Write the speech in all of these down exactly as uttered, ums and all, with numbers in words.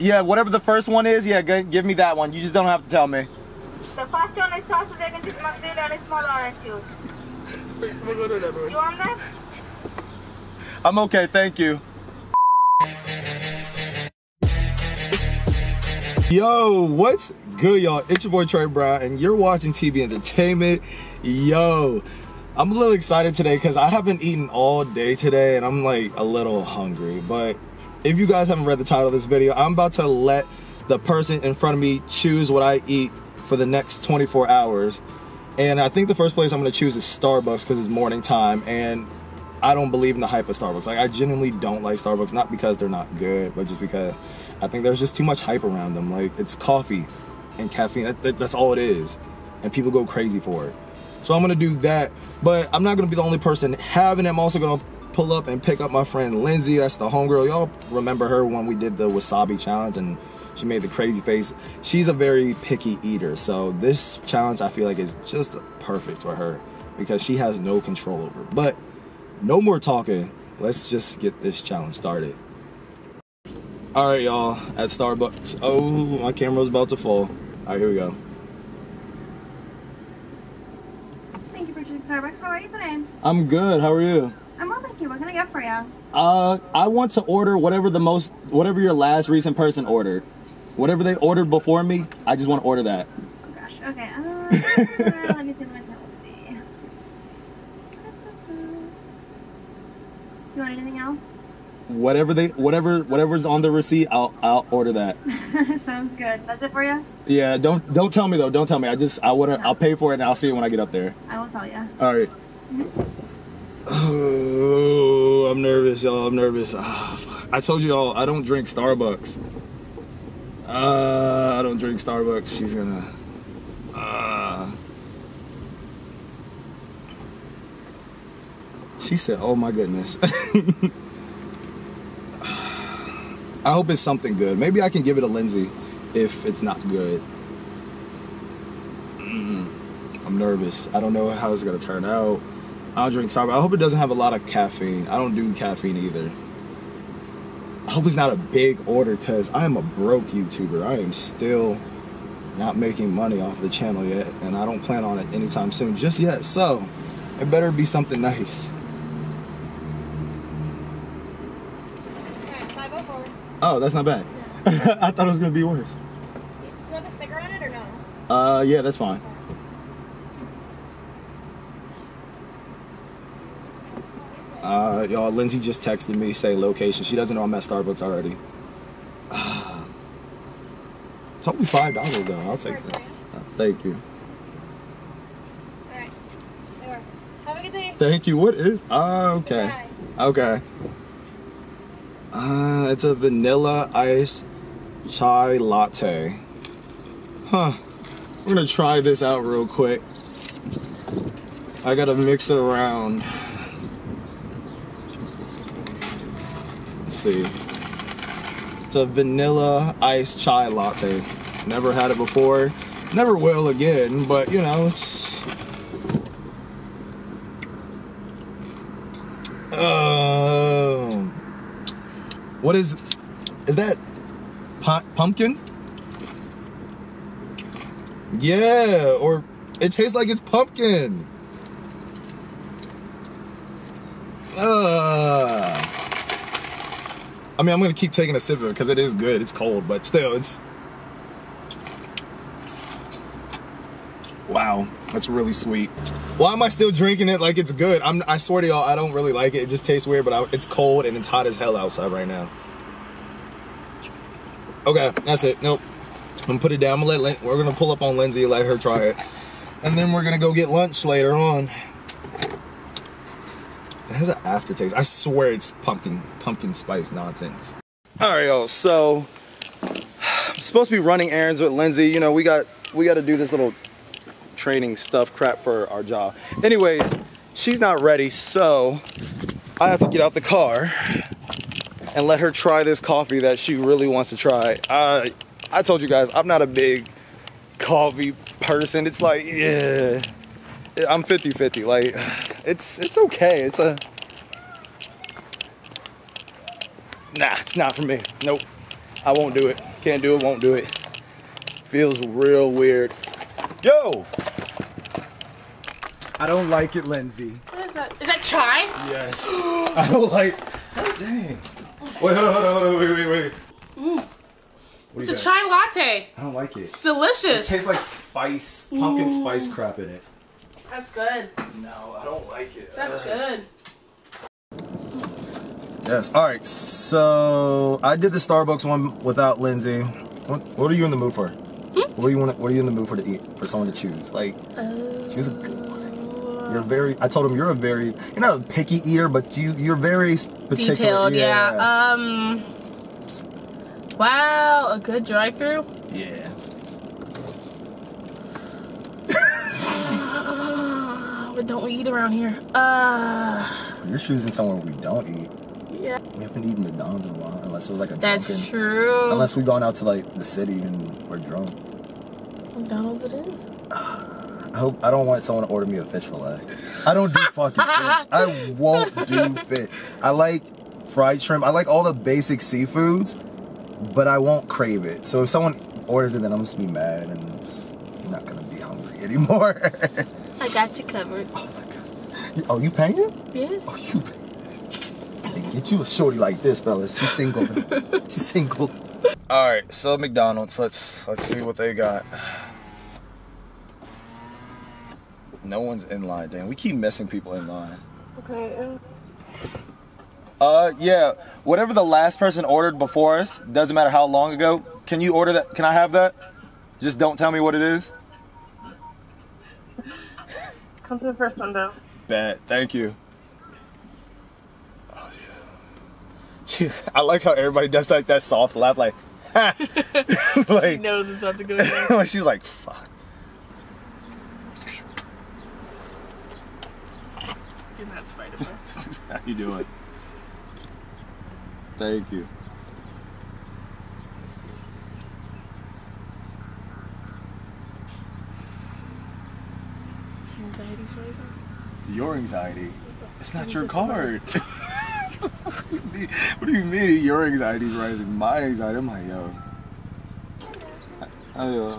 Yeah, whatever the first one is, yeah, good. Give me that one. You just don't have to tell me. The first one is sausage, egg, and cheese, mozzarella, and small orange juice. We'll go to that one. You want that? I'm okay, thank you. Yo, what's good, y'all? It's your boy Trey Brown, and you're watching T V Entertainment. Yo, I'm a little excited today because I haven't eaten all day today, and I'm like a little hungry, but if you guys haven't read the title of this video, I'm about to let the person in front of me choose what I eat for the next twenty-four hours. And I think the first place I'm gonna choose is Starbucks because it's morning time, and I don't believe in the hype of Starbucks. Like, I genuinely don't like Starbucks, not because they're not good, but just because I think there's just too much hype around them. Like, it's coffee and caffeine, that, that, that's all it is. And people go crazy for it. So I'm gonna do that, but I'm not gonna be the only person having it. I'm also gonna pull up and pick up my friend Lindsay. That's the homegirl. Y'all remember her when we did the wasabi challenge and she made the crazy face. She's a very picky eater, so this challenge I feel like is just perfect for her because she has no control over it. But no more talking, let's just get this challenge started. All right, y'all, at Starbucks. Oh, my camera's about to fall. All right, here we go. Thank you for choosing Starbucks. How are you today? I'm good, how are you? I'm well, thank you. What can I get for you? Uh, I want to order whatever the most, whatever your last recent person ordered. Whatever they ordered before me, I just want to order that. Oh gosh, okay. Uh, let me see what I said. Let's see. Do you want anything else? Whatever they, whatever, whatever's on the receipt, I'll, I'll order that. Sounds good. That's it for you? Yeah. Don't, don't tell me though. Don't tell me. I just, I wanna, yeah. I'll pay for it and I'll see it when I get up there. I won't tell you. All right. Mm-hmm. Oh, I'm nervous, y'all. I'm nervous. Oh, I told you all I don't drink Starbucks. Uh, I don't drink Starbucks. She's gonna. Uh. She said, "Oh my goodness." I hope it's something good. Maybe I can give it a Lindsay if it's not good. I'm nervous. I don't know how it's gonna turn out. I'll drink Starbucks. I hope it doesn't have a lot of caffeine. I don't do caffeine either. I hope it's not a big order because I am a broke YouTuber. I am still not making money off the channel yet, and I don't plan on it anytime soon just yet. So it better be something nice. Oh, that's not bad. I thought it was gonna be worse. Do you have a sticker on it or no? Uh, yeah, that's fine. Uh, y'all, Lindsay just texted me saying location. She doesn't know I'm at Starbucks already. Uh, it's only five dollars though. I'll take that. Uh, thank you. All right. There. Have a good day. Thank you. What is? Oh, okay. Okay. Uh, it's a vanilla iced chai latte. Huh. We're gonna try this out real quick. I gotta mix it around. Let's see. It's a vanilla iced chai latte. Never had it before. Never will again, but you know, it's... Uh, what is... Is that pu pumpkin? Yeah, or it tastes like it's pumpkin. Uh... I mean, I'm gonna keep taking a sip of it because it is good. It's cold, but still, it's... Wow, that's really sweet. Why am I still drinking it like it's good? I'm, I swear to y'all, I don't really like it. It just tastes weird, but I, it's cold and it's hot as hell outside right now. Okay, that's it. Nope. I'm gonna put it down. I'm gonna let, we're gonna pull up on Lindsay, let her try it. And then we're gonna go get lunch later on. It has an aftertaste. I swear it's pumpkin, pumpkin spice nonsense. All right, y'all. So I'm supposed to be running errands with Lindsay. You know, we got we got to do this little training stuff crap for our job. Anyways, she's not ready, so I have to get out the car and let her try this coffee that she really wants to try. I I told you guys I'm not a big coffee person. It's like, yeah, I'm fifty fifty. Like. It's it's okay. It's a nah. It's not for me. Nope. I won't do it. Can't do it, won't do it. Feels real weird. Yo! I don't like it, Lindsay. What is that? Is that chai? Yes. I don't like... Dang. Wait, hold on, hold on, hold on, wait, wait, wait. Mm. It's a got? chai latte. I don't like it. It's delicious. It tastes like spice, pumpkin Ooh. spice crap in it. That's good. No, I don't like it. That's Ugh. good. Yes. All right. So I did the Starbucks one without Lindsay. What, what are you in the mood for? Hmm? What do you want? What are you in the mood for to eat? For someone to choose? Like, uh, choose a good one. You're very. I told him you're a very. You're not a picky eater, but you you're very particular. Detailed. Yeah. yeah. Um. Wow, a good drive-thru. Yeah. What don't we eat around here? Uh. You're choosing somewhere we don't eat. Yeah. We haven't eaten McDonald's in a while, unless it was like a drunken. That's true. Unless we've gone out to like the city and we're drunk. McDonald's it is? Uh, I hope I don't want someone to order me a fish fillet. I don't do fucking fish. I won't do fish. I like fried shrimp. I like all the basic seafoods, but I won't crave it. So if someone orders it, then I'm just be mad and I'm just not gonna be hungry anymore. I got you covered. Oh my god. Oh, you paying? Yeah. Oh, you paying? Get you a shorty like this, fellas. She's single. She's single. All right, so McDonald's. Let's let's see what they got. No one's in line, Dan. We keep missing people in line. Okay. Uh, yeah. Whatever the last person ordered before us, doesn't matter how long ago. Can you order that? Can I have that? Just don't tell me what it is. Come to the first window. Bet. Thank you. I like how everybody does like that soft laugh, like, ha! Like, she knows it's about to go down. She's like, fuck. You're not Spider-Man. How you doing? Thank you. Anxiety's rising. Your anxiety? It's not your card. What do you mean your anxiety's rising? My anxiety? I'm like, yo. I, I, uh,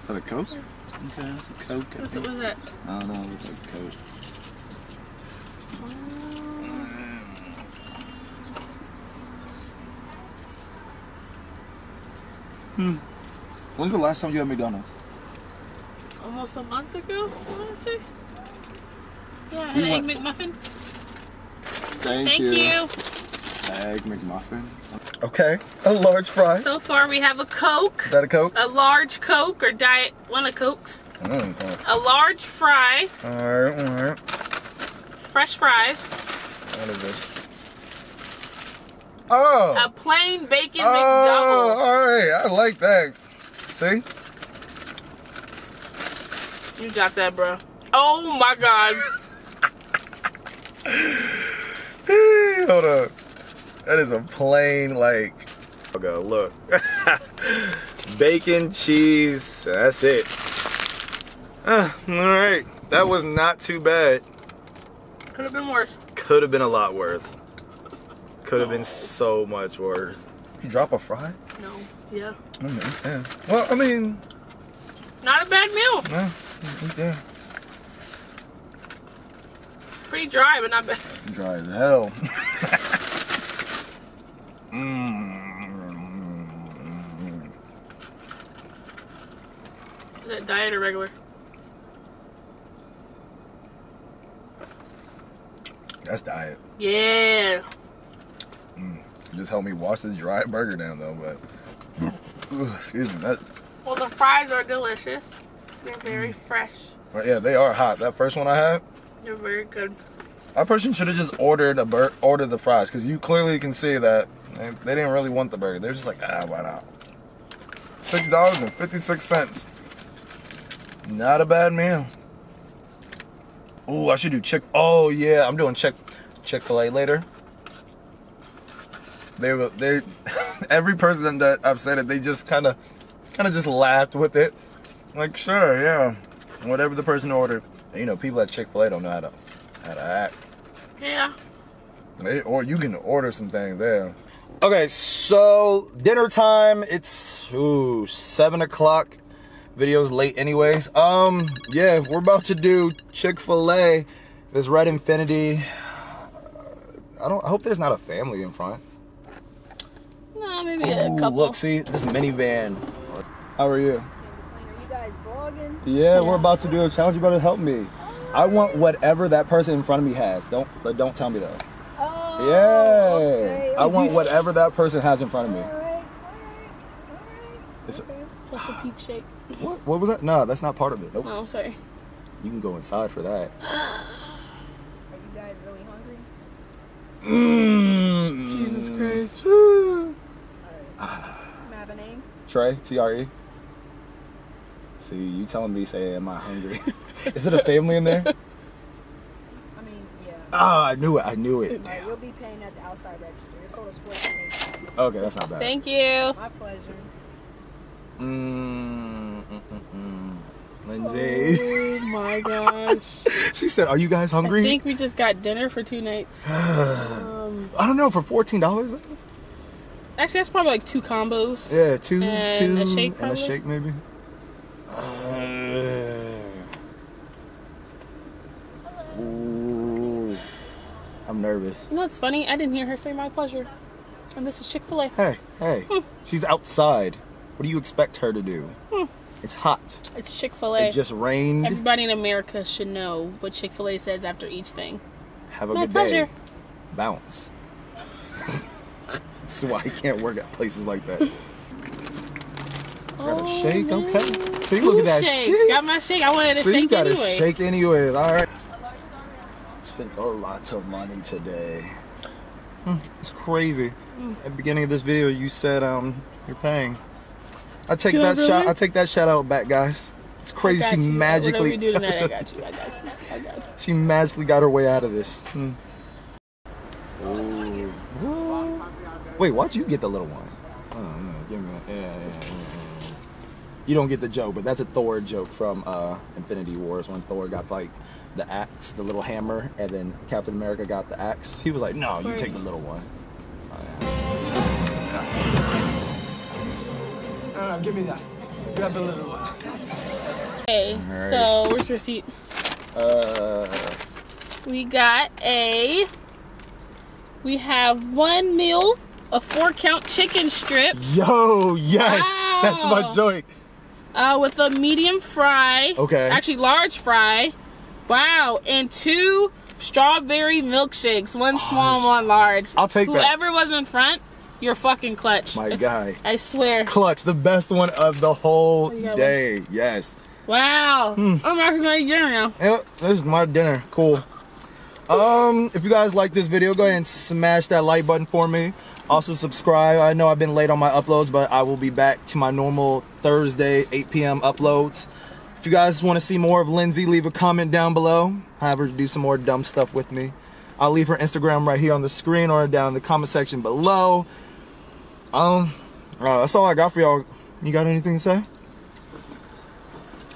is that a Coke? Okay, that's a Coke. What's it, was that? I don't know, it's a Coke. Hmm. When's the last time you had McDonald's? Almost a month ago, I want to say. Yeah, I had an Egg McMuffin. Thank, Thank you. you. Egg McMuffin. Okay, a large fry. So far we have a Coke. Is that a Coke? A large Coke or Diet, one of Cokes. Mm, a large fry. All right, all right. Fresh fries. What is this? Oh. A plain bacon oh, McDouble. Oh, all right, I like that. See? You got that, bro. Oh my God. Hold up. That is a plain, like, oh God, look. Bacon, cheese, that's it. Uh, Alright, that was not too bad. Could have been worse. Could have been a lot worse. Could have oh. been so much worse. You drop a fry? No, yeah. Mm-hmm. yeah. Well, I mean. Not a bad meal. Yeah. yeah. Pretty dry, but not bad. Dry as hell. mm. Is that diet or regular? That's diet. Yeah. Mm. Just help me wash this dry burger down, though. But Ugh, excuse me. That... Well, the fries are delicious. They're very fresh. Well, yeah, they are hot. That first one I had. They're very good. Our person should have just ordered a bur ordered the fries, because you clearly can see that they, they didn't really want the burger. They're just like, ah, why not? Six dollars and fifty-six cents. Not a bad meal. Ooh, I should do Chick. Oh yeah, I'm doing Chick Chick-fil-A later. They were they. Every person that I've said it, they just kind of, kind of just laughed with it. Like sure, yeah, whatever the person ordered. You know, people at Chick-fil-A don't know how to, how to act. Yeah. They, or you can order some things there. Okay, so dinner time. It's ooh, seven o'clock. Video's late anyways. Um, yeah, we're about to do Chick-fil-A. This red Infinity. I don't. I hope there's not a family in front. Nah, maybe ooh, a couple. Look, see, this minivan. How are you? Are you guys vlogging? Yeah, yeah, we're about to do a challenge. You better help me. Oh. I want whatever that person in front of me has. Don't, but don't tell me that. Oh. Yeah. Okay. I want whatever that person has in front of me. All right. All right. All right. It's okay. Plus a peach shake. What? What was that? No, that's not part of it. Nope. Oh, sorry. You can go inside for that. Mm. Jesus Christ. Right. Trey, T R E. See, you telling me, say, am I hungry? Is it a family in there? I mean, yeah. Ah, I knew it. I knew it. Right, we'll be paying at the outside register. It's always fourteen dollars. Okay, that's not bad. Thank you. My pleasure. Mm, mm, mm, mm. Lindsay. Oh my gosh. She said, are you guys hungry? I think we just got dinner for two nights. um, I don't know, for fourteen dollars? Actually, that's probably like two combos. Yeah, two, and two, a shake, and a shake maybe. Uh, ooh, I'm nervous. You know what's funny? I didn't hear her say my pleasure. And this is Chick-fil-A. Hey, hey. Hmm. She's outside. What do you expect her to do? Hmm. It's hot. It's Chick-fil-A. It just rained. Everybody in America should know what Chick-fil-A says after each thing. Have a My good pleasure. Day. Bounce. That's why I can't work at places like that. Oh, got a shake, man. Okay. See, look Two at that shakes. Shake. Got my shake. I wanted a See, shake anyway. See, you got anyway. A shake anyways. All right. Spent a lot of money today. Mm, it's crazy. Mm. At the beginning of this video, you said um you're paying. I take Can that I shot. I take that shout out back, guys. It's crazy. She magically. She magically got her way out of this. Hmm. Wait, why'd you get the little one? Oh, give me a, yeah, yeah, yeah. You don't get the joke, but that's a Thor joke from uh, Infinity Wars when Thor got like the axe, the little hammer, and then Captain America got the axe. He was like, "No, you take the little one." No, no, give me that. Grab the little one. Okay, right. So where's your seat? Uh, we got a. We have one meal, a four count chicken strip. Yo, yes, wow. That's my joint. Uh, with a medium fry. Okay. Actually, large fry. Wow, and two strawberry milkshakes. One oh, small, and one large. I'll take Whoever that. Whoever was in front. You're fucking clutch. My it's, guy. I swear. Clutch, the best one of the whole day. One. Yes. Wow. Hmm. I'm actually gonna eat dinner now. Yep, this is my dinner. Cool. Um, if you guys like this video, go ahead and smash that like button for me. Also subscribe. I know I've been late on my uploads, but I will be back to my normal Thursday, eight P M uploads. If you guys want to see more of Lindsay, leave a comment down below. Have her do some more dumb stuff with me. I'll leave her Instagram right here on the screen or down in the comment section below. Um, uh, that's all I got for y'all. You got anything to say?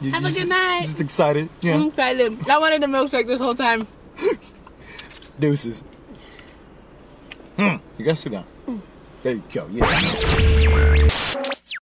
You, Have you a just, good night. Just excited. Yeah. I'm excited. I wanted a milkshake this whole time. Deuces. Mm, you guys sit down. Mm. There you go. Yeah.